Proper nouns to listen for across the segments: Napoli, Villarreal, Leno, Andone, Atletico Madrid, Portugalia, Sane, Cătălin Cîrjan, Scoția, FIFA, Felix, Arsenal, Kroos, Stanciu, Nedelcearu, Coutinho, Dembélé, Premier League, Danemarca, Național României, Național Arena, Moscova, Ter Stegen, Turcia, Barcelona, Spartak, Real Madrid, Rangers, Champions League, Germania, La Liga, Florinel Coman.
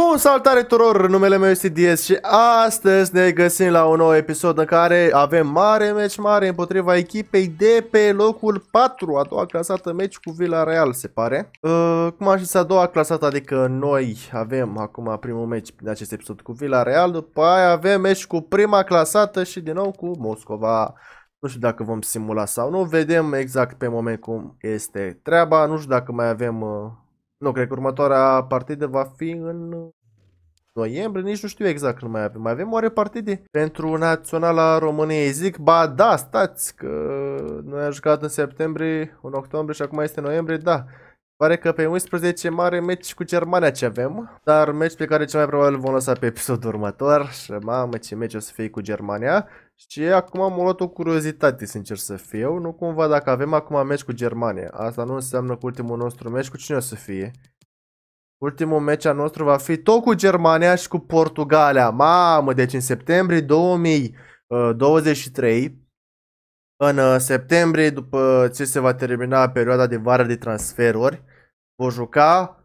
Bun, salutare tuturor, numele meu este Diez și astăzi ne găsim la un nou episod în care avem mare meci mare împotriva echipei de pe locul 4, a doua clasată, meci cu Villarreal, se pare. Cum am zis, a doua clasată, adică noi avem acum primul meci din acest episod cu Villarreal, după aia avem meci cu prima clasată și din nou cu Moscova. Nu știu dacă vom simula sau nu, vedem exact pe moment cum este treaba, nu știu dacă mai avem... Nu, cred că următoarea partidă va fi în noiembrie, nici nu știu exact când mai avem. Mai avem oare partide pentru Naționala României? Zic, ba da, stați, că noi am jucat în septembrie, în octombrie și acum este noiembrie, da. Pare că pe 11 mare meci cu Germania ce avem, dar meci pe care cel mai probabil vom lăsa pe episodul următor și mamă ce meci o să fie cu Germania. Și acum am luat o curiozitate, sincer să fiu, nu cumva dacă avem acum meci cu Germania, asta nu înseamnă că ultimul nostru meci cu cine o să fie? Ultimul meci al nostru va fi tot cu Germania și cu Portugalia, mamă, deci în septembrie 2023. În septembrie, după ce se va termina perioada de vară de transferuri, vor juca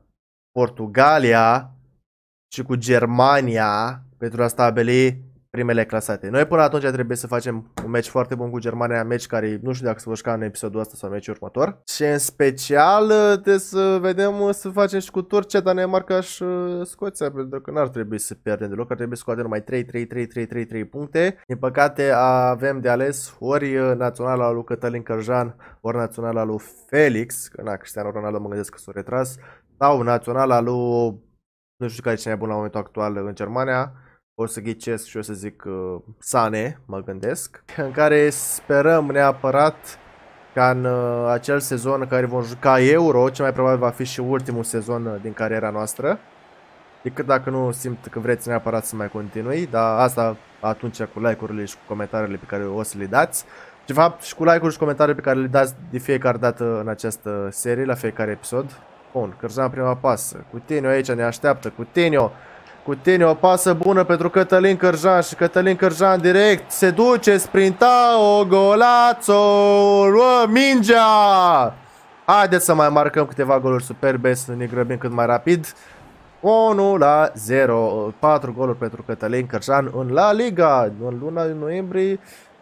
Portugalia și cu Germania pentru a stabili primele clasate. Noi până atunci trebuie să facem un meci foarte bun cu Germania, meci care nu știu dacă se va juca în episodul ăsta sau meciul următor. Și în special trebuie să vedem să facem și cu Turcia, Danemarca și Scoția, pentru că n-ar trebui să pierdem deloc, ar trebui să scoatem numai 3 puncte. Din păcate avem de ales ori naționala lui Cătălin Cîrjan, ori naționala lui Felix, că na, Cristiano Ronaldo mă gândesc că s-a retras, sau naționala lui, nu știu care e cel mai bun la momentul actual în Germania. O să ghicesc și o să zic Sane, mă gândesc, în care sperăm neapărat ca în acel sezon în care vom juca Euro, ce mai probabil va fi și ultimul sezon din cariera noastră, decât dacă nu simt că vreți neapărat să mai continui, dar asta atunci cu like-urile și cu comentariile pe care o să le dați. De fapt și cu like-uri și comentarii pe care le dați de fiecare dată în această serie, la fiecare episod. Bun, Cîrjan prima pasă, Coutinho aici ne așteaptă, Coutinho, o pasă bună pentru Cătălin Cîrjan și Cătălin Cîrjan direct se duce, sprinta, o golațo, luă mingea! Haideți să mai marcăm câteva goluri superbe, să ne grăbim cât mai rapid. 1-0, 4 goluri pentru Cătălin Cîrjan în La Liga, în luna noiembrie.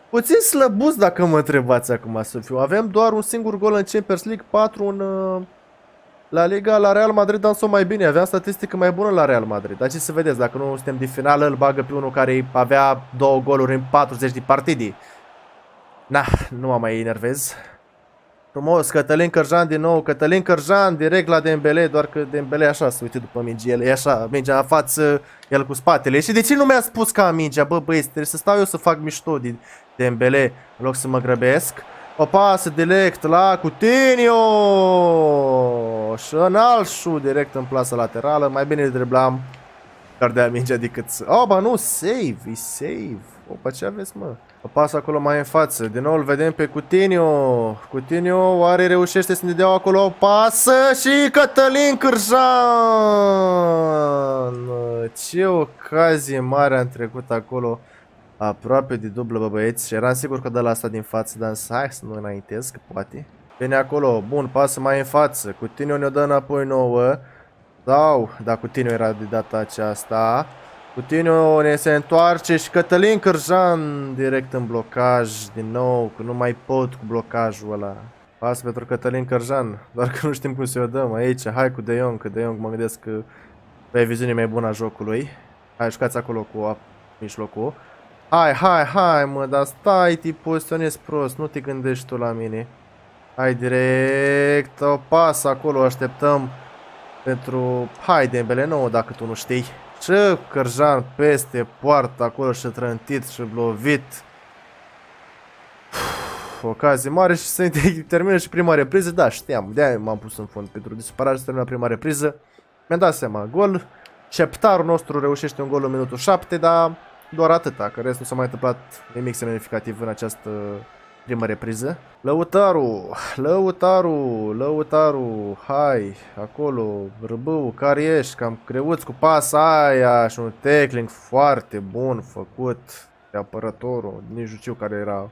Puțin slăbuț dacă mă întrebați acum să fiu, avem doar un singur gol în Champions League, 4 în... La Liga, la Real Madrid dansă mai bine, aveam statistică mai bună la Real Madrid. Dar ce să vedeți, dacă nu suntem din finală, îl bagă pe unul care avea 2 goluri în 40 de partide. Na, nu mă mai enervez. Frumos, Cătălin Cîrjan din nou, Cătălin Cîrjan direct la Dembélé, doar că Dembélé așa se uite după minge, el e așa, mingea în față, el cu spatele. Și de ce nu mi-a spus că am mingea? Bă, băieți, trebuie să stau eu să fac mișto din Dembélé, în loc să mă grăbesc. O pasă direct la Coutinho și în alșu, direct în plasă laterală, mai bine îl driblam, cardea mingea decât să... Oh, ba nu, save, e save. Opa, ce aveți, mă? O pasă acolo mai în față, din nou îl vedem pe Coutinho. Coutinho oare reușește să ne dea acolo o pasă și Cătălin Cîrjan! Ce ocazie mare am trecut acolo. Aproape de dublă, bă, băieți, și eram sigur că dă la asta din față, dar hai să nu înaintez, că poate. Vine acolo, bun, pasă mai în față, Coutinho ne-o dă înapoi nouă. Sau, da, Coutinho era de data aceasta. Coutinho ne se întoarce și Cătălin Cîrjan direct în blocaj, din nou, că nu mai pot cu blocajul ăla. Pasă pentru Cătălin Cîrjan, doar că nu știm cum să-i o dăm aici, hai cu De Jong, că De Jong mă gândesc că e viziunea mai bună a jocului. Hai, jucați acolo cu mijlocul. Hai, mă, dar stai, te poziționezi prost, nu te gândești tu la mine. Hai direct, o pasă acolo, așteptăm pentru... Hai, Dembélé nouă, dacă tu nu știi. Și Cîrjan peste poartă acolo și trântit și lovit. Ocazie mare și se termină și prima repriză, da, știam, de-aia m-am pus în fund, pentru disparare se termină prima repriză. Mi-am dat seama, gol, șeptarul nostru reușește un gol în minutul 7, dar... Doar atâta, că restul s-a mai întâmplat nimic semnificativ în această primă repriză. Lăutaru, hai, acolo, Răbău, care ești, cam creuți cu pasa aia și un tackling foarte bun făcut de apărătorul, nici nu știu care era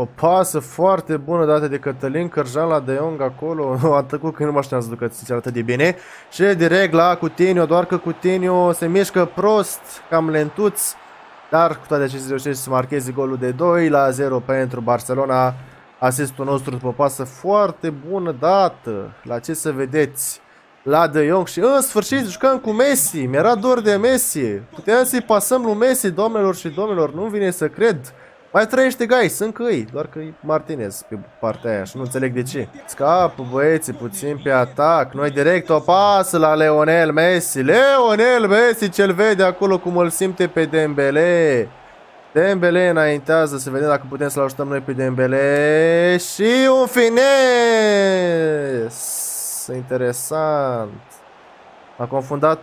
O pasă foarte bună dată de Cătălin Cîrjan la De Jong acolo. A tăcut că nu mă așteam să ducă atât de bine. Și direct la Coutinho, doar că Coutinho se mișcă prost, cam lentuț. Dar cu toate acestea reușește să marcheze golul de 2-0 pentru Barcelona. Asistul nostru după pasă foarte bună dată. La ce să vedeți? La De Jong și în sfârșit jucăm cu Messi. Mi-era dor de Messi. Puteam să-i pasăm lui Messi, doamnelor și domnilor. Nu vine să cred. Mai trăiește Gai, sunt căi, doar că e Martinez pe partea aia și nu înțeleg de ce. Scapă băieții puțin pe atac, noi direct o pasă la Lionel Messi. Lionel Messi cel vede acolo cum îl simte pe Dembélé. Dembélé înaintează, să vedem dacă putem să-l ajutăm noi pe Dembélé. Și un fines! Interesant. A confundat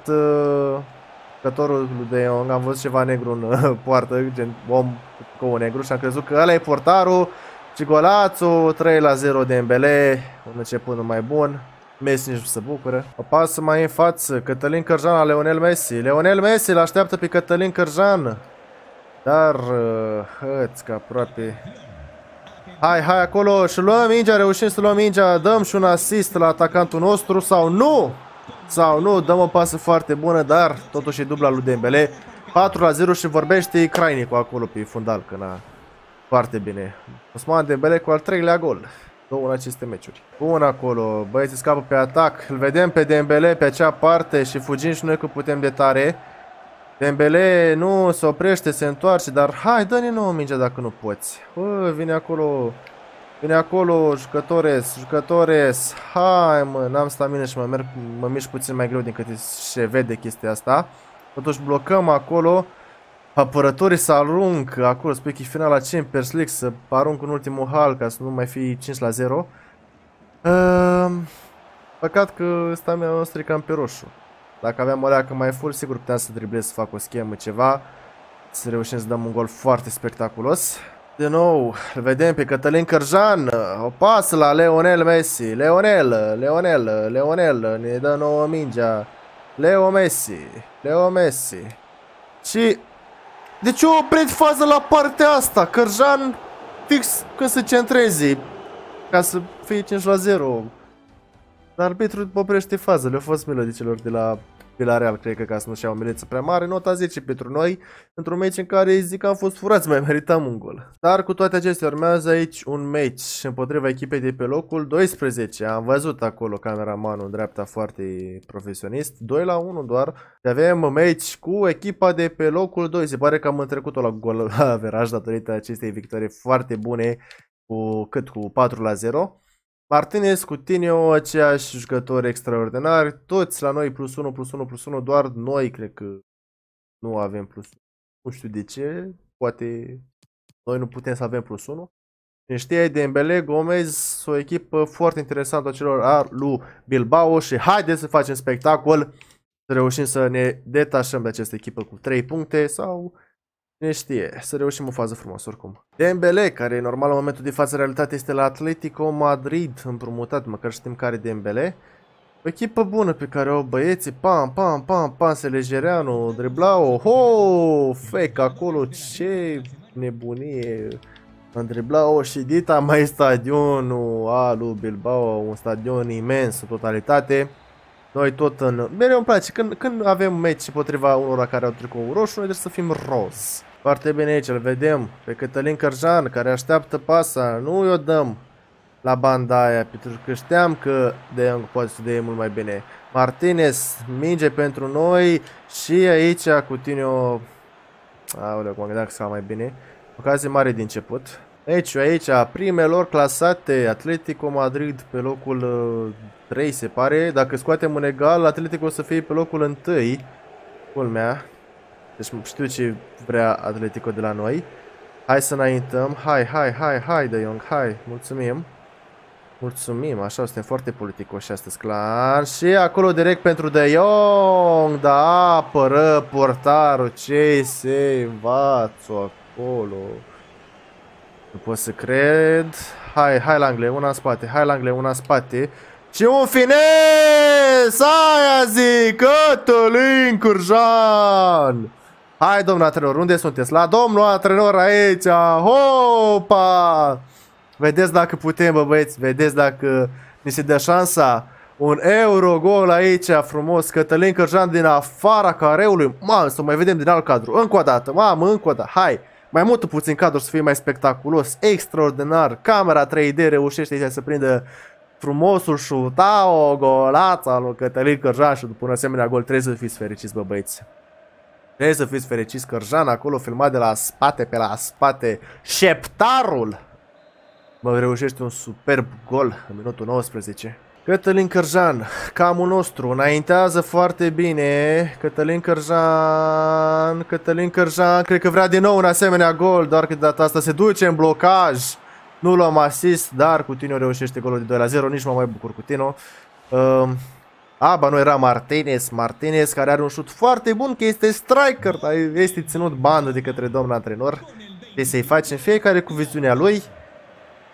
jucătorul lui De Jong, am văzut ceva negru în poartă, gen om cu un negru și am crezut că ăla e portarul. Și golațul, 3-0 Dembélé, un început mai bun. Messi nici nu se bucură. O pasă mai în față, Cătălin Cîrjan la Lionel Messi. Lionel Messi îl așteaptă pe Cătălin Cîrjan. Dar, hăți, că aproape. Hai, hai acolo și luăm mingea, reușim să luăm mingea, dăm și un asist la atacantul nostru sau nu? Sau nu, dăm o pasă foarte bună, dar totuși e dubla lui Dembélé. 4-0 și vorbește Crainicu acolo pe fundal, că n-a foarte bine. Osman Dembélé cu al treilea gol, două în aceste meciuri. Bun acolo, băieții scapă pe atac, îl vedem pe Dembélé pe acea parte și fugim și noi că putem de tare. Dembélé nu se oprește, se întoarce, dar hai, dă-ne nouă mingea dacă nu poți. Bă, vine acolo... Vine acolo, jucătores, jucătores. Hai mă, n-am stamina și mă mișc puțin mai greu din câte se vede chestia asta. Totuși blocăm acolo. Apărătorii să arunc acolo, spui că e finala Champions League, să arunc în ultimul hal ca să nu mai fie 5-0. Păcat că stamina noastră e cam pe roșu. Dacă aveam o leacă mai full, sigur puteam să driblez, să fac o schemă, ceva. Să reușim să dăm un gol foarte spectaculos. Din nou, îl vedem pe Cătălin Cîrjan, o pasă la Lionel Messi, Lionel, ne dă nouă mingea, Leo Messi. Și, de ce o oprit faza la partea asta? Cîrjan, fix când se centreze, ca să fie 5-0. Dar arbitru oprește faza, le-a fost milă de celor de la Villarreal, cred că ca să nu-și iau o mileță prea mare, nota 10 pentru noi, într-un meci în care zic că am fost furați, mai meritam un gol. Dar cu toate acestea urmează aici un meci împotriva echipei de pe locul 12, am văzut acolo cameramanul în dreapta foarte profesionist, 2-1 doar, și avem meci cu echipa de pe locul 2, se pare că am întrecut-o la gol la averaj datorită acestei victorii foarte bune, cu 4-0. Martinez, Coutinho, aceiași jucători extraordinari, toți la noi +1, +1, +1, doar noi cred că nu avem +1. Nu știu de ce, poate noi nu putem să avem +1. Cine știe, Dembélé, Gomez, o echipă foarte interesantă a celor lui Bilbao și haideți să facem spectacol, să reușim să ne detașăm de această echipă cu 3 puncte sau... Ne știe, să reușim o fază frumoasă oricum. Dembélé, care normal în momentul de față realitate este la Atletico Madrid, împrumutat, măcar știm care Dembélé. O echipă bună pe care o băieții, pam, Selegereanu, driblau, ho, fake acolo, ce nebunie. În driblau și dita mai stadionul lui Bilbao, un stadion imens în totalitate. Noi tot în... Mereu îmi place, când avem meci împotriva unora care au tricou roșu, noi trebuie să fim roz. Foarte bine aici, îl vedem pe Cătălin Cîrjan care așteaptă pasa, nu i-o dăm la banda aia, pentru că știam că De Jong poate să dea mult mai bine. Martinez, minge pentru noi și aici Coutinho... Aoleu, cum am gândit că s-a mai bine. Ocazie mare din început. Deci aici, primelor clasate, Atletico Madrid pe locul 3 se pare. Dacă scoatem un egal, Atletico o să fie pe locul 1. Culmea. Deci știu ce vrea Atletico de la noi. Hai să înaintăm. Hai De Jong, hai. Mulțumim. Mulțumim, așa, suntem foarte politicoși astăzi, clar. Și acolo direct pentru De Jong. Da, apără portarul. Ce se învață acolo. Nu pot să cred. Hai la Angle, una în spate, și un fines! Aia zic, Cătălin Cîrjan! Hai, domnul antrenor, unde sunteți? La domnul antrenor aici! Hopa! Vedeți dacă putem, bă, băieți, vedeți dacă ni se dă șansa. Un euro, gol aici, frumos. Cătălin Cîrjan din afara careului. Mamă, să mai vedem din alt cadru. Încă o dată, mamă, încă o dată. Hai, mai mult puțin cadru să fie mai spectaculos. Extraordinar. Camera 3D reușește aici să prindă frumosul șuta, o golața lui Cătălin Cîrjan și după un asemenea gol trebuie să fiți fericiți, bă, băieți. Trebuie să fiți fericiți, Cîrjan acolo filmat de la spate, pe la spate. Șeptarul! Mă reușește un superb gol în minutul 19. Cătălin Cîrjan, camul nostru, înaintează foarte bine. Cătălin Cîrjan, Cătălin Cîrjan, cred că vrea din nou un asemenea gol, doar că de data asta se duce în blocaj. Nu luăm asist, dar Coutinho reușește golul de 2-0, nici mă mai bucur Coutinho. Aba, nu era Martinez, Martinez care are un șut foarte bun, că este striker, dar este ținut bandă de către domnul antrenor. Trebuie să-i facem fiecare cu viziunea lui.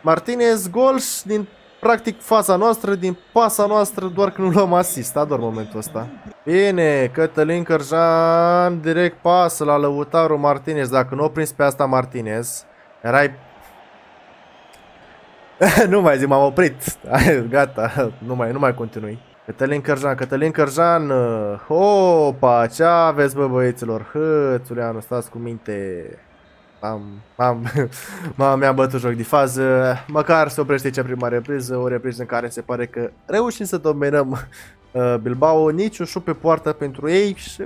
Martinez, gol din practic fața noastră, din pasa noastră, doar că nu luăm asist, ador momentul ăsta. Bine, Cătălin Cîrjan, direct pas la lăutarul Martinez, dacă nu o prins pe asta Martinez, erai... Nu mai zic, m-am oprit. Gata, nu mai continui. Cătălin Cîrjan, Cătălin Cîrjan. Opa, ce aveți, bă, băieților? Hățuleanu, stați cu minte. Mi-am bătut joc de fază. Măcar se oprește aici prima repriză. O repriză în care se pare că reușim să dominăm Bilbao. Nici un șut pe poartă pentru ei. Și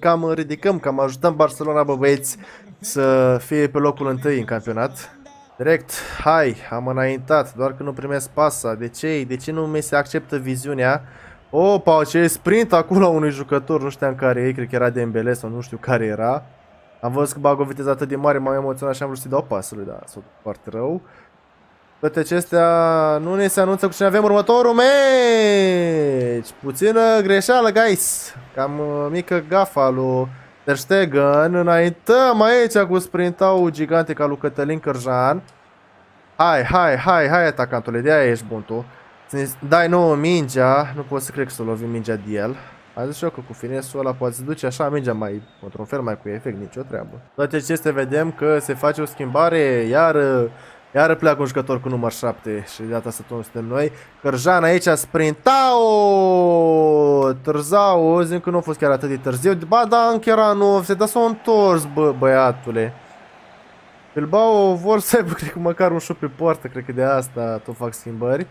cam ridicăm, cam ajutăm Barcelona, bă, băieți, să fie pe locul întâi în campionat. Direct, hai, am înaintat, doar că nu primesc pasa. De ce? De ce nu mi se acceptă viziunea? Opa, ce sprint acolo unui jucător, nu știam care e, cred că era Dembélé sau nu știu care era. Am văzut că bag o viteză atât de mare, m-am emoționat și am vrut să-i dau pasul lui, dar s-a foarte rău. Toate acestea nu ne se anunță cu cine avem următorul meci. Puțină greșeală, guys. Cam mică gafa lui Ter Stegen, înaintăm aici cu sprintau gigantic al lui Cătălin Cîrjan. Hai, hai, hai, hai atacantule, de-aia ești bun tu. Să-i dai nouă mingea, nu pot să cred că să lovim mingea de el. Am zis și eu că cu finesul ăla poate să duce așa mingea mai, într-un fel mai cu efect, nicio treabă. Toate acestea vedem că se face o schimbare, iar pleacă un jucător cu număr 7 și de data asta suntem noi. Cîrjan aici, sprintau! Târzau, zic că nu a fost chiar atât de târziu. Ba da, încă era nu, se da s-o întors, bă, băiatule. Bilbao vor să aibă, cred că măcar un șut pe poartă, cred că de asta tot fac schimbări.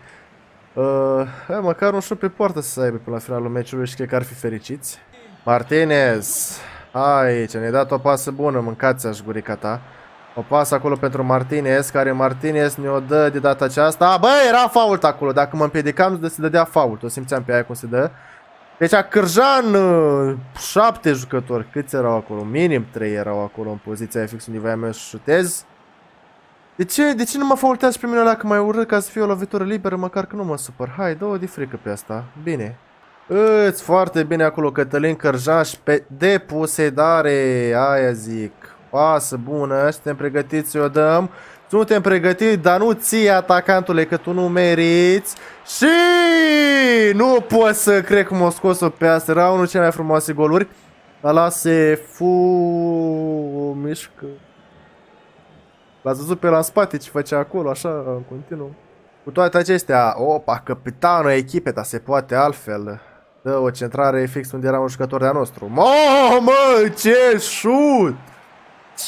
Măcar un șut pe poartă să aibă până la finalul meciului și cred că ar fi fericiți. Martinez, aici, ne-ai dat o pasă bună, mâncați-aș gurica ta. O pasă acolo pentru Martinez, care Martinez ne-o dă de data aceasta. A, bă, era fault acolo, dacă mă împiedicam se dădea fault, o simțeam pe aia cum se dă. Deci a Cîrjan, 7 jucători, câți erau acolo? Minim 3 erau acolo în poziția fix unde voiam eu să șutez. De ce nu mă faultează pe mine dacă mai urât ca să fie o lovitură liberă, măcar că nu mă supăr? Hai, dă-o de frică pe asta, bine. Îți foarte bine acolo Cătălin Cîrjan și pe deposedare, aia zic. Pasă bună, suntem pregătiți să o dăm. Suntem pregătiți, dar nu ții, atacantule, că tu nu meriți. Și nu pot să cred cum o scos-o pe asta. Era unul cel mai frumoase goluri. Ala se mișcă. L-ați văzut pe la spate ce făcea acolo, așa, în continuu. Cu toate acestea, opa, capitanul echipei, dar se poate altfel. Dă o centrare fix unde era un jucător de-a nostru. Mamă, ce șut!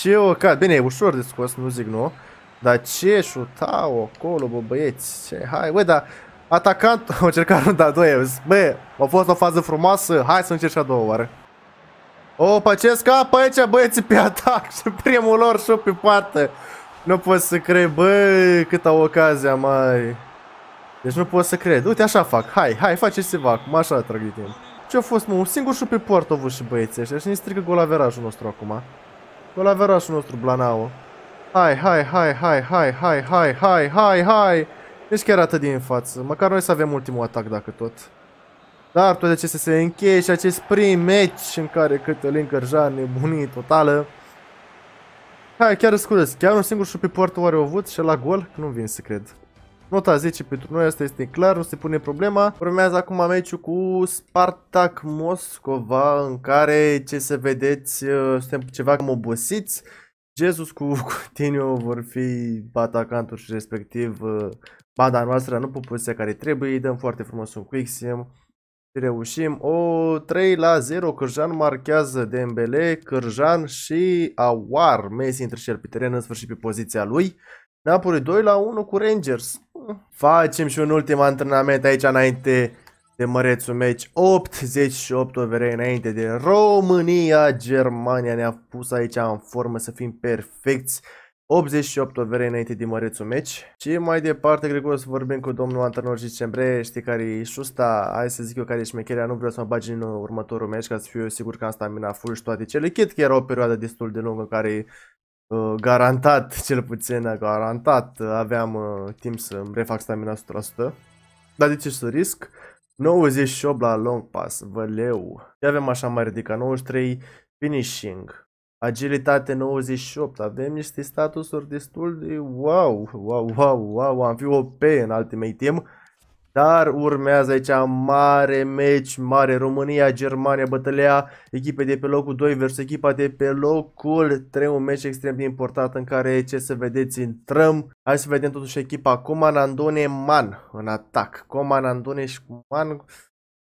Ce ocat, bine, e ușor de scos, nu zic nu. Dar ce șutau acolo, bă, băieți, ce, hai, bă, dar atacant, au încercat runda a doua, bă, a fost o fază frumoasă, hai să încerci a doua oară. Opa, ce scapă aici, băieții, pe atac și primul lor șut pe poartă. Nu pot să cred, bă, câtă ocazia mai. Deci nu pot să cred, uite, așa fac, hai, hai, faceți ceva, acum așa trag de timp. Ce a fost, mă, un singur șut pe poartă au avut și băieții ăștia și ne strică golaverajul nostru acum. Golaverașul nostru, Blanao. Hai, hai, hai, hai, hai, hai, hai, hai, hai, hai. Deci chiar atât din față. Măcar noi să avem ultimul atac, dacă tot. Dar toate acestea se încheie și acest prim meci în care Cătălin Cîrjan, nebunie totală. Hai, chiar scuze, chiar un singur șut pe poartă oare o avut și la gol? Nu-mi vin să cred. Nota 10 pentru noi, asta este clar, nu se pune problema. Urmează acum meciul cu Spartak Moscova, în care, ce să vedeți, suntem ceva cam obosiți. Jesus cu Coutinho vor fi atacantul și respectiv banda noastră, nu pe poziția care trebuie. Îi dăm foarte frumos un quick-sim și reușim. O 3-0, Cîrjan marchează, Dembélé, Cîrjan și Awar. Messi intră și el pe teren, în sfârșit pe poziția lui. Napoli 2-1 cu Rangers. Facem și un ultim antrenament aici înainte de mărețul meci. 88 overe înainte de România. Germania ne-a pus aici în formă să fim perfecți. 88 overe înainte de mărețul meci. Și mai departe, cred că o să vorbim cu domnul antrenor și zicem, bre, știi care e șusta? Hai să zic eu care e șmecherea, nu vreau să mă bagi în următorul meci ca să fiu eu sigur că am stamina full și toate cele. Chit că era o perioadă destul de lungă care... garantat, cel puțin garantat, aveam timp să îmi refac stamina 100%. Dar de ce să risc? 98 la long pass, văleu. Ce avem așa mai ridicat? 93 finishing. Agilitate 98. Avem niște statusuri destul de wow. Am fi OP în Ultimate Team. Dar urmează aici mare meci, mare România, Germania, bătălia echipe de pe locul 2 versus echipa de pe locul 3, un meci extrem de important în care, ce să vedeți, intrăm. Hai să vedem totuși echipa Coman, Andone, Man în atac. Coman, Andone și Man,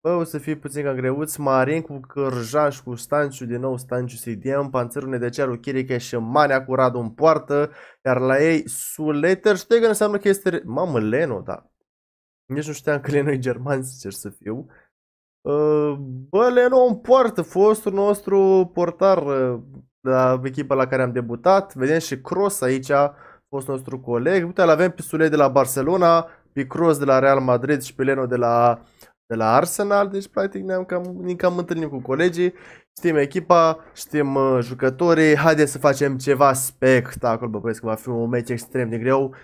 bă, o să fie puțin cam greuți. Marin cu Cîrjan și cu Stanciu, din nou Stanciu Sidiam, Panțărul, Nedecearu, Chirică și Manea cu Radu în poartă. Iar la ei, Suleter, Stegen înseamnă că este... Mamă, Leno, da. Nici nu știam că Leno-i german, sincer să fiu. Bă, Leno în poartă, fostul nostru portar la echipa la care am debutat. Vedem și Kroos aici, fostul nostru coleg. Uite, l-avem pe Sule de la Barcelona, pe Kroos de la Real Madrid și pe Leno de la Arsenal. Deci, practic, ne-am întâlnit cu colegii. Știm echipa, știm jucătorii. Haideți să facem ceva spectacol, bă, băieți, că va fi un meci extrem de greu.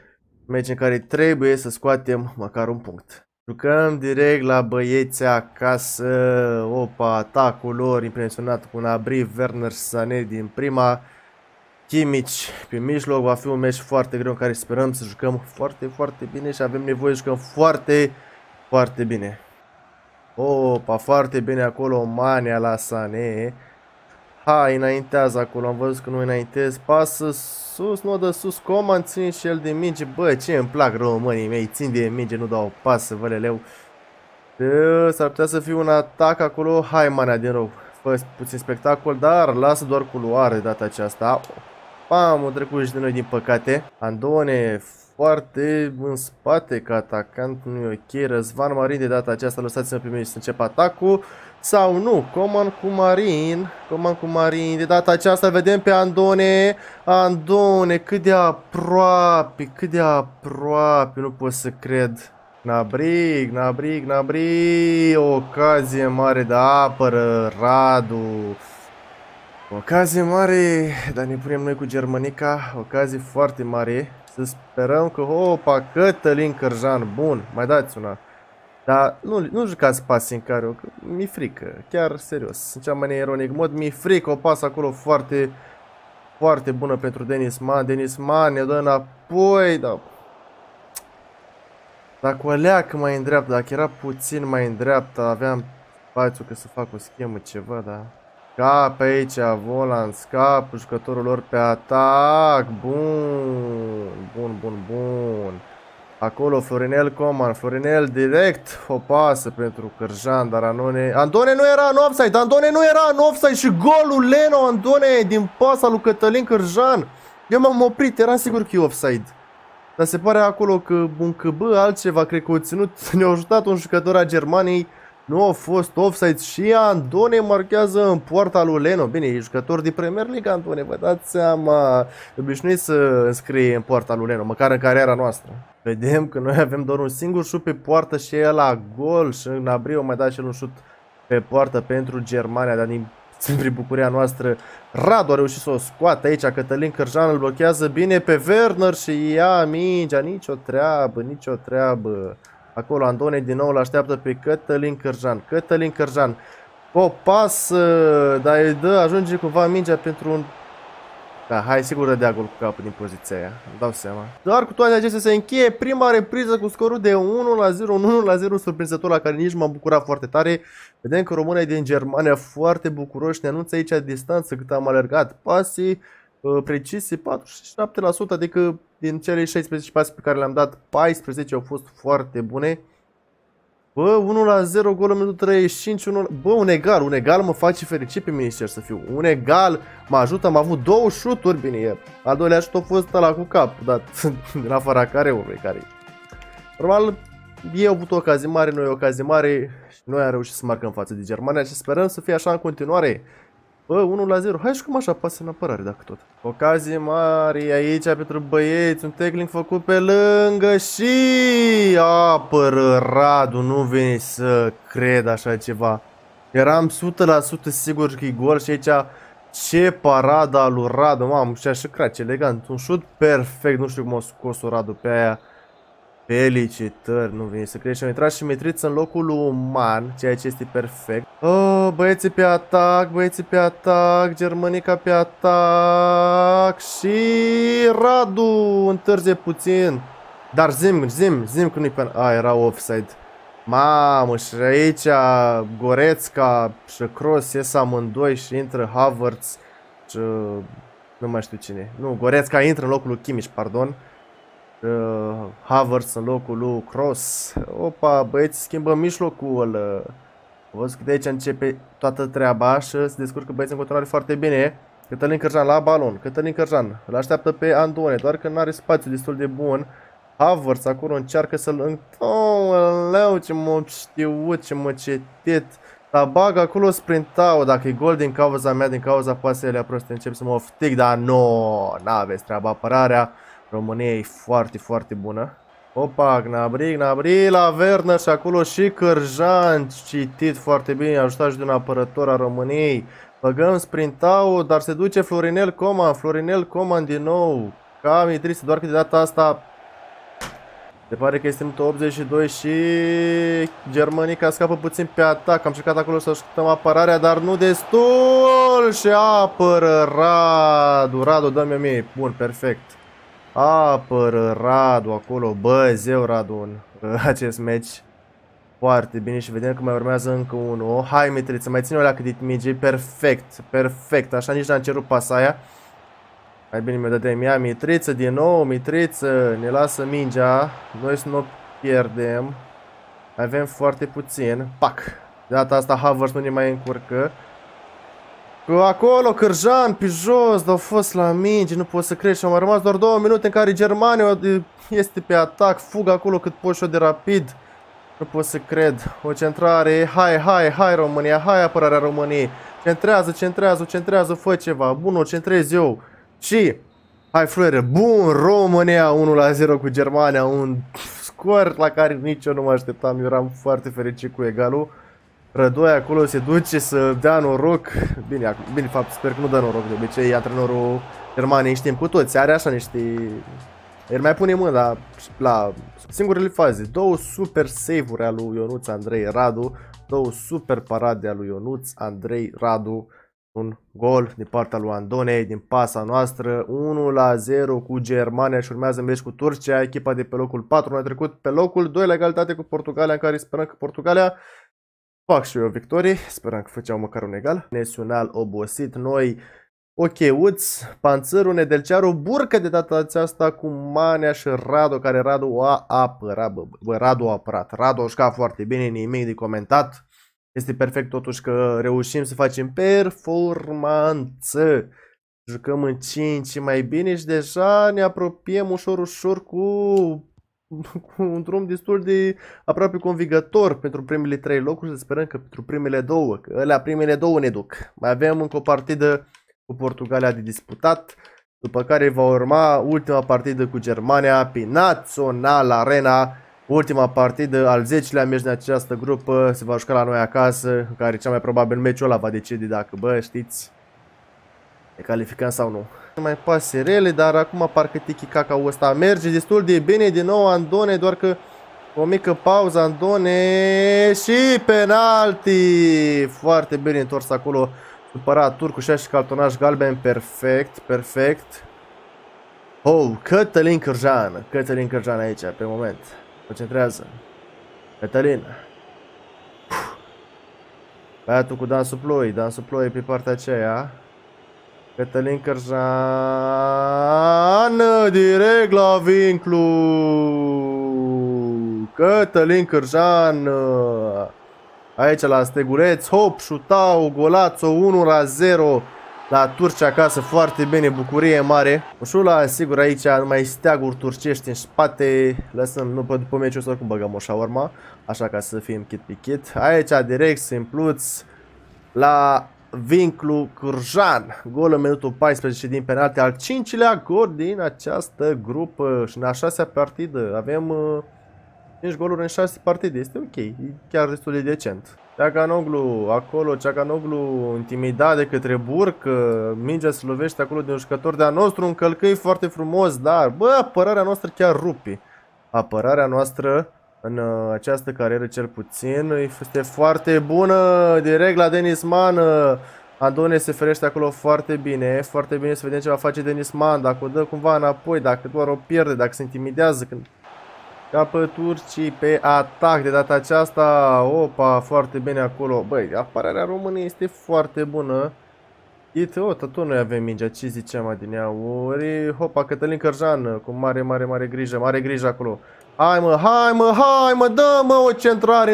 Meci în care trebuie să scoatem măcar un punct. Jucăm direct la băieți acasă. Opa, atacul lor impresionat cu Gnabry, Werner, Sane din prima, Chimici pe mijloc. Va fi un meci foarte greu în care sperăm să jucăm foarte, foarte bine și avem nevoie să jucăm foarte, foarte bine. Opa, foarte bine acolo, Mania la Sane. Hai, înaintează acolo, am văzut că nu înaintez, pasă sus, nu dă sus, Coman ține și el de minge, bă, ce îmi plac românii mei, țin de minge, nu dau pasă, văleleu. S-ar putea să fie un atac acolo, hai Manea din nou, fă puțin spectacol, dar lasă doar culoare de data aceasta. Pam, o trecut și de noi din păcate. Andone foarte în spate ca atacant, nu e ok, Răzvan Marin de data aceasta, lăsați-mă pe mine să încep atacul. Sau nu, Coman cu Marin, Coman cu Marin, de data aceasta vedem pe Andone. Andone, cât de aproape, cât de aproape, nu pot să cred. Gnabry, Gnabry, Gnabry, ocazie mare, da, apără Radu. Ocazie mare, dar ne punem noi cu Germanica, ocazie foarte mare. Să sperăm că, opa, Cătălin Cîrjan, bun, mai dați una. Dar nu jucați pasi în care mi-e frică, chiar serios, în cea mai neironic mod, mi-e frică, o pasă acolo foarte, foarte bună pentru Denis Man. Denis Man ne dă înapoi, da. Dacă o leacă mai în dreapta, dacă era puțin mai în dreapta, aveam spațiu că să fac o schemă, ceva, da. Cap aici, volan, scap, jucătorul lor pe atac, bun, bun, bun, bun. Acolo Florinel Coman, Florinel direct, o pasă pentru Cîrjan, dar Andone nu era în offside, Andone nu era în offside și golul Leno Andone din pasa lui Cătălin Cîrjan. Eu m-am oprit, eram sigur că e offside. Dar se pare acolo că un câbă, altceva, cred că o ținut, ne-a ajutat un jucător a Germaniei. Nu a fost offside și Andone marchează în poarta lui Leno. Bine, e jucător de Premier League, Andone, vă dați seama, obișnuit să înscrie în poarta lui Leno, măcar în cariera noastră. Vedem că noi avem doar un singur șut pe poartă și e la gol și în Abriu mai dat și el un șut pe poartă pentru Germania, dar din spre bucuria noastră Radu a reușit să o scoată aici, Cătălin Cîrjan îl blochează bine pe Werner și ia mingea, nicio treabă, nicio treabă. Acolo Andone din nou îl așteaptă pe Cătălin Cîrjan. Cătălin Cîrjan, o pasă, dar îi dă, ajunge cumva mingea pentru un Da, hai sigur dea gol cu capul din poziția aia, îmi dau seama. Dar cu toate acestea se încheie prima repriză cu scorul de 1-0, un 1-0 surprinzător la care nici m-am bucurat foarte tare. Vedem că românii din Germania foarte bucuroși ne anunță aici distanță cât am alergat, pasii precise, 47%, adică din cele 16 pase pe care le-am dat, 14 au fost foarte bune. Bă, 1-0, golul minutul 35, bă, un egal mă face fericit pe mine, sincer să fiu. Un egal mă ajută, am avut două șuturi, bine, al doilea șut a fost ăla cu cap, dar din afara careului, care normal, ei au avut o ocazie mare, noi o ocazie mare și noi am reușit să marcăm față de Germania și sperăm să fie așa în continuare. Bă, 1-0, hai și cum așa, pasă în apărare dacă tot. Ocazie mare aici pentru băieți, un tackling făcut pe lângă și apără Radu, nu veni să cred așa ceva. Eram 100% sigur că e gol și aici ce parada lui Radu, mamă, și așa craci, elegant, un șut perfect, nu știu cum a scos-o Radu pe aia. Felicitări, nu vine să cred și am intrat și Mitriță în locul lui Uman, ceea ce este perfect. Oh, băieții pe atac, Germânica pe atac și Radu întârzie puțin. Dar zim că nu-i pe... A, era offside. Mamă, și aici Goretzka și Kroos ies amândoi și intră Havertz și... nu mai știu cine. Nu, Goretzka intră în locul lui Kimmich, pardon. Havertz în locul lui Kroos. Opa, băieți, schimbă mijlocul. Văd că de aici începe toată treaba și se descurcă băieții în continuare foarte bine. Cătălin Cîrjan la balon, îl așteaptă pe Andone, doar că nu are spațiu destul de bun. Havertz acolo încearcă să-l întoarcă, ce m-am știut, ce m-am citit. La bag acolo sprintau, dacă e gol din cauza mea, din cauza pasei alea proste, încep să mă oftic, dar no, n-aveți treaba, apărarea România e foarte, foarte bună. Opa, Gnabry la Werner și acolo și Cîrjan, citit foarte bine, ajutat și de un apărător a României. Băgăm sprintau, dar se duce Florinel Coman, din nou. Cam e trist, doar că de data asta se pare că este minutul 82 și Germânica scapă puțin pe atac. Am încercat acolo să ajutăm apărarea, dar nu destul și apără Radu. Radu, dă-mi mie, bun, perfect. Apără Radu acolo, bă, zeu Radu în acest meci. Foarte bine și vedem că mai urmează încă unul. Hai Mitriță, mai ține o leacă de minge, perfect, așa nici n-am cerut pasa aia. Hai bine, mi-o dădem ea, Mitriță din nou, ne lasă mingea, noi să nu pierdem. Avem foarte puțin, pac, de data asta Havertz nu ne mai încurcă. Acolo Cîrjan pe jos, dar a fost la minge, nu pot să cred și au mai rămas doar 2 minute în care Germania este pe atac, fug acolo cât poți eu de rapid. Nu pot să cred, o centrare, hai România, hai apărarea României. Centrează, fă ceva, bun, o centrez eu și hai fluiere, bun, România 1-0 cu Germania, un scor la care nici eu nu mă așteptam, eu eram foarte fericit cu egalul. Rădoi acolo se duce să dea noroc. Bine, de fapt, sper că nu dă noroc. De obicei, antrenorul Germaniei, știm cu toți, are așa niște... El mai pune mâna la singurele faze. Două super save-uri a lui Ionuț Andrei Radu, două super parade a lui Ionuț Andrei Radu, un gol din partea lui Andone, din pasa noastră, 1-0 cu Germania și urmează meci cu Turcia, echipa de pe locul 4, noi a trecut pe locul 2 la egalitate cu Portugalia, în care sperăm că Portugalia fac și eu o victorie, sperăm că făceau măcar un egal. Național obosit, noi ocheuți, Panțăru, Nedelcearu, Burcă de data aceasta cu Manea și Radu, care Radu a apărat, bă, Radu a apărat, Radu a jucat foarte bine, nimic de comentat. Este perfect totuși că reușim să facem performanță. Jucăm în 5 mai bine și deja ne apropiem ușor, cu un drum destul de aproape convigător pentru primele 3 locuri, să sperăm că pentru primele 2, că la primele 2 ne duc. Mai avem încă o partidă cu Portugalia de disputat, după care va urma ultima partidă cu Germania pe Național Arena, ultima partidă, al 10-lea meci din această grupă, se va juca la noi acasă, în care cea mai probabil meciul ăla va decide dacă, bă, știți, ne calificăm sau nu. Mai pase rele, dar acum parcă tiki-cacau ăsta merge destul de bine. Din nou Andone, doar că o mică pauză, Andone și penalti! Foarte bine întors acolo Supărat turcul și caltonaj galben. Perfect, perfect. Oh, Cătălin Cîrjan. Cătălin Cîrjan aici, pe moment. Concentrează. Cătălin. Băiatul cu dansul ploii. Dansul ploii pe partea aceea. Cătălin Cîrjan. Direct la vinclu. Cătălin Cîrjan. Aici la Stegureț. Hop, șutau, golațo, 1-0. La Turcia acasă, foarte bine, bucurie mare. Moșula, sigur, aici numai steaguri turcești în spate. Lăsăm, nu, după meciul ăsta oricum băgăm o shawarma. Așa ca să fim chit pe chit. Aici, direct, simpluț, la vinclu Cîrjan. Gol în minutul 14 din penalti, al 5-lea gol din această grupă. Și în a 6-a partidă avem 5 goluri în 6 partide. Este ok, e chiar destul de decent. Ceacanoglu, acolo, Ceacanoglu intimidat de către Burcă, mingea se lovește acolo de un jucător de-a nostru, încălcă-i foarte frumos, dar, bă, apărarea noastră chiar rupi. Apărarea noastră, în această carieră cel puțin, este foarte bună, direct la Denis Man. Andone se ferește acolo foarte bine, foarte bine, să vedem ce va face Denis Man, dacă o dă cumva înapoi, dacă doar o pierde, dacă se intimidează când... Capă turcii pe atac de data aceasta. Opa, foarte bine acolo. Băi, apărarea României este foarte bună. Uite, o, tot noi avem mingea, ce ziceam adineauri. Hopa, Cătălin Cîrjan cu mare, mare, mare grijă. Mare grijă acolo. Hai mă, hai mă, hai mă, dă mă o centrare.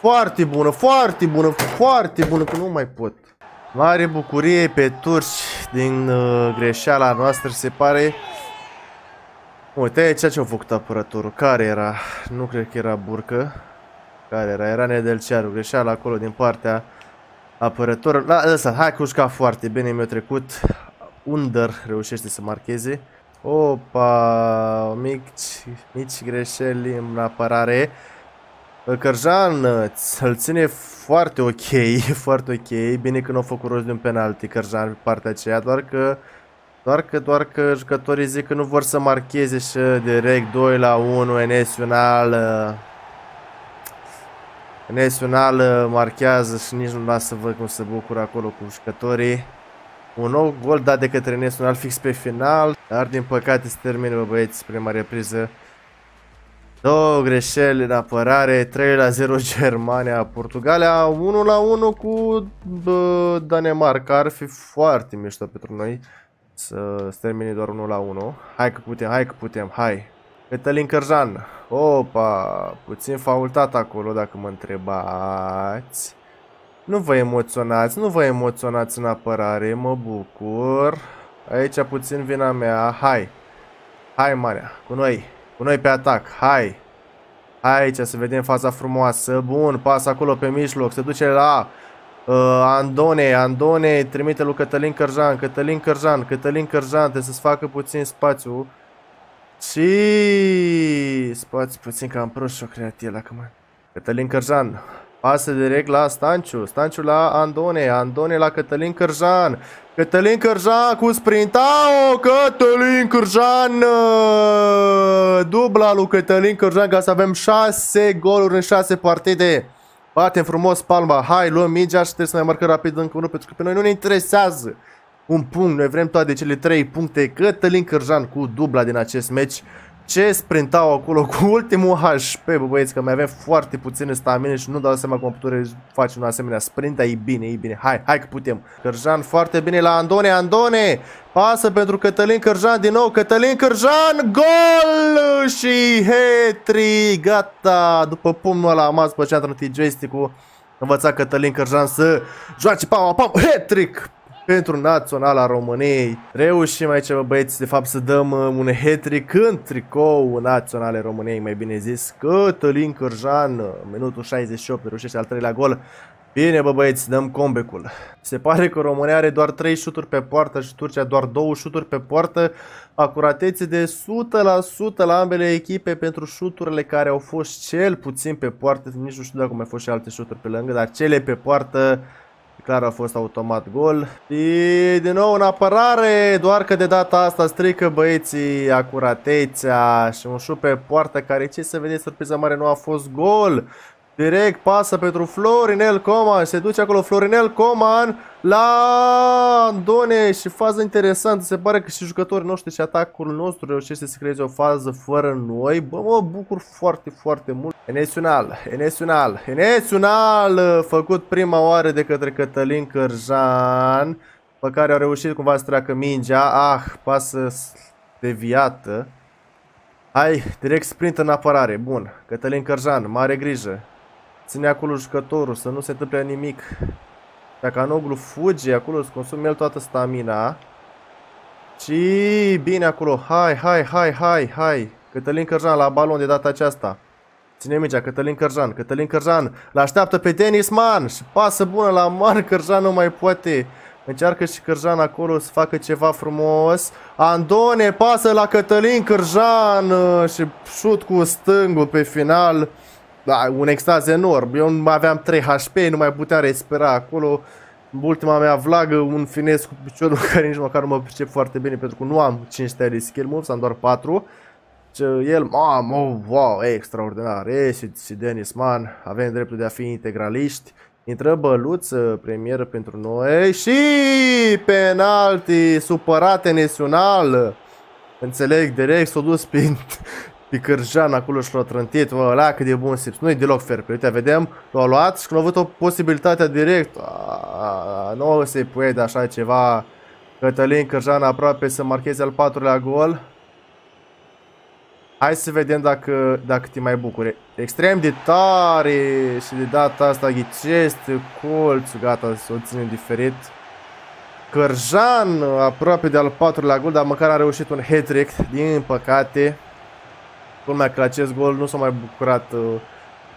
Foarte bună, foarte bună, foarte bună, că nu mai pot. Mare bucurie pe turci din greșeala noastră, se pare. Uite aici ce a făcut apărătorul, care era, nu cred că era Burcă, care era, era Nedelcearu, greșeala acolo din partea apărătorului, da, lăsat, hai că ușca foarte bine, mi-a trecut, Under reușește să marcheze, opa, mici greșeli în apărare, Cîrjan îl ține foarte ok, foarte ok, bine că nu a făcut rost de un penalti Cîrjan pe partea aceea, doar că jucătorii zic că nu vor să marcheze și direct 2-1 Național marchează și nici nu lasă să văd cum se bucură acolo cu jucătorii. Un nou gol dat de către Național fix pe final, dar din păcate se termină, bă, băieți, prima repriză. Două greșeli în apărare, 3-0 Germania, Portugalia, 1-1 cu Danemarca, ar fi foarte mișto pentru noi. Să termine doar 1-1. Hai că putem, hai că putem, hai. Cătălin Cîrjan. Opa, puțin faultat acolo dacă mă întrebați. Nu vă emoționați, nu vă emoționați în apărare, mă bucur. Aici puțin vina mea, hai. Hai, Marea, cu noi, cu noi pe atac, hai. Aici să vedem faza frumoasă, bun, pas acolo pe mijloc, se duce la... Andone trimite lui Cătălin Cîrjan, Cătălin Cîrjan, Cătălin Cîrjan, trebuie să-ți facă puțin spațiu. Și spațiu puțin cam prost și o creatie la cămă. Cătălin Cîrjan pasă direct la Stanciu, Stanciu la Andone, Andone la Cătălin Cîrjan. Cătălin Cîrjan cu sprintao, Cătălin Cîrjan, dubla lui Cătălin Cîrjan, ca să avem 6 goluri în 6 partide. Batem frumos palma, hai, luăm mingea și trebuie să mai marcăm rapid încă unul, pentru că pe noi nu ne interesează un punct, noi vrem toate cele 3 puncte. Cătălin Cîrjan cu dubla din acest meci. Ce sprintau acolo cu ultimul HP, bă, băieți, că mai avem foarte puține stamine și nu dau seama cum putere face un asemenea sprint, dar e bine, e bine, hai, hai că putem. Cîrjan foarte bine la Andone, Andone pasă pentru Cătălin Cîrjan din nou, Cătălin Cîrjan, gol și hat-trick, gata, după pumnul ăla am azi pe ce a trântit joystick-ul, învăța Cătălin Cîrjan să joace, pam, pam, hat-trick pentru Naționala României. Reușim aici, bă, băieți, de fapt să dăm un hat-trick în tricou Naționale României, mai bine zis. Cătălin Cîrjan, minutul 68, reușește al 3-lea gol. Bine, bă, băieți, dăm comeback-ul. Se pare că România are doar 3 șuturi pe poartă și Turcia doar 2 șuturi pe poartă. Acuratețe de 100% la ambele echipe pentru șuturile care au fost cel puțin pe poartă. Nici nu știu dacă mai au fost și alte șuturi pe lângă, dar cele pe poartă clar a fost automat gol. Și din nou în apărare, doar că de data asta strică băieții acuratețea și un șut pe poartă care, ce să vedeți, surpriza mare, nu a fost gol. Direct pasă pentru Florinel Coman. Se duce acolo Florinel Coman la Andone. Și fază interesantă. Se pare că și jucătorii noștri și atacul nostru reușește să creeze o fază fără noi. Bă, mă bucur foarte, foarte mult. Enesional făcut prima oară de către Cătălin Cîrjan, pe care au reușit cumva să treacă mingea. Ah, pasă deviată. Hai, direct sprint în apărare. Bun, Cătălin Cîrjan, mare grijă. Ține acolo jucătorul, să nu se întâmple nimic. Dacă Anoglu fuge, acolo îți consumă el toată stamina. Și bine acolo. Hai. Cătălin Cîrjan la balon de data aceasta. Ține mingea, Cătălin Cîrjan. L-așteaptă pe Denis Man și pasă bună la Man. Cărjan nu mai poate. Încearcă și Cîrjan acolo să facă ceva frumos. Andone pasă la Cătălin Cîrjan și șut cu stângul pe final. Da, un extaz enorm. Eu nu aveam 3 HP, nu mai puteam respira acolo. Ultima mea vlagă, un finez cu piciorul care nici măcar nu mă pricep foarte bine, pentru că nu am 5 stele de skill moves, am doar 4. El, mamă, wow, extraordinar. Și Denis Man, avem dreptul de a fi integraliști. Intră Băluță, premieră pentru noi și penalti, supărat Național. Înțeleg direct, s-a dus pe Cîrjan acolo și l-a trântit. Ăla cât de bun Sips, nu-i deloc fair play. Uite, vedem, l-a luat și când a avut o posibilitate direct. Nu se poate așa ceva. Cătălin Cîrjan aproape să marcheze al 4-lea gol. Hai să vedem dacă te mai bucure. Extrem de tare și de data asta ghicește colțul. Gata, să o ținem diferit. Cîrjan aproape de al 4-lea gol, dar măcar a reușit un hat-trick. Din păcate, culmea că la acest gol nu s-a mai bucurat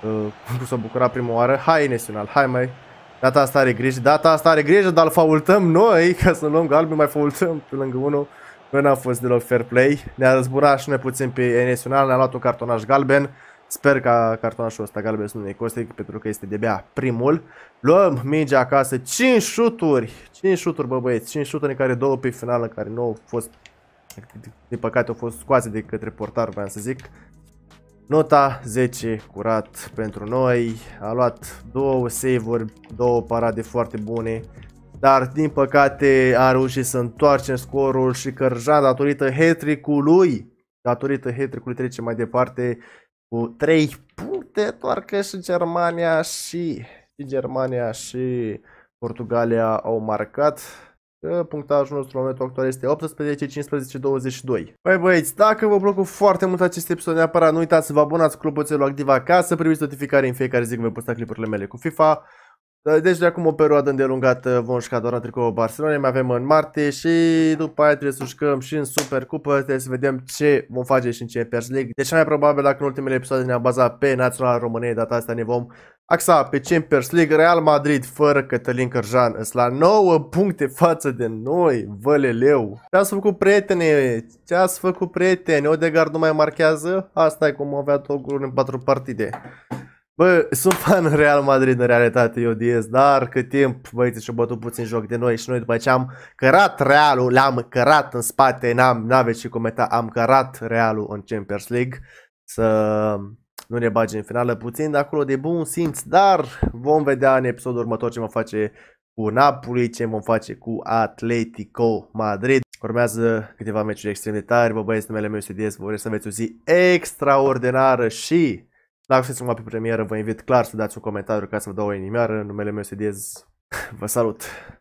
cum s-a bucurat prima oară. Hai Național, hai mai. Data asta are grijă, dar îl faultăm noi. Ca să luăm galbi, mai faultăm pe lângă unul. Nu a fost deloc fair play. Ne-a răzburat și noi puțin pe Național. Ne-a luat un cartonaș galben. Sper ca cartonașul ăsta galben să nu ne coste, pentru că este de-abia primul. Luăm mingea acasă. 5 șuturi. 5 șuturi, bă băieți. 5 șuturi în care 2 pe finală, în care nu au fost, din păcate, au fost scoase de către portar, vreau să zic. Nota 10 curat pentru noi. A luat 2 save-uri, 2 parade foarte bune. Dar din păcate a reușit să întoarcem scorul și Cîrjan, datorită hat-trick-ului, trece mai departe cu 3 puncte, doar că și Germania și Portugalia au marcat. Punctajul nostru în momentul actual este 18, 15, 22. Băi băieți, dacă vă plac foarte mult acest episod, neapărat nu uitați să vă abonați, clopoțelul activat ca să primiți notificare în fiecare zi când voi posta clipurile mele cu FIFA. Deci de acum o perioadă îndelungată vom juca doar la tricoul Barcelona, mai avem în martie și după aia trebuie să jucăm și în Supercupă, trebuie să vedem ce vom face și în Champions League. Deci mai probabil dacă în ultimele episoade ne-am bazat pe Național României, data asta ne vom axa pe Champions League. Real Madrid fără Cătălin Cîrjan îs la 9 puncte față de noi, văleleu. Ce ați făcut, prietene? Odegaard nu mai marchează? Asta e cum avea tot goluri în 4 partide. Bă, sunt fan Real Madrid în realitate, eu Diez, dar cât timp băieții și-au bătut puțin joc de noi și noi după ce am cărat Realul, l-am cărat în spate, n-aveți ce comenta, am cărat Realul în Champions League să nu ne bage în finală, puțin de acolo de bun simț, dar vom vedea în episodul următor ce vom face cu Napoli, ce vom face cu Atletico Madrid. Urmează câteva meciuri extrem de tari, bă băieți, numele meu este Diez, vă urez să aveți o zi extraordinară și... dacă sunteți numai pe premieră, vă invit clar să dați un comentariu ca să vă dau o inimioară. Numele meu este Diez. Vă salut!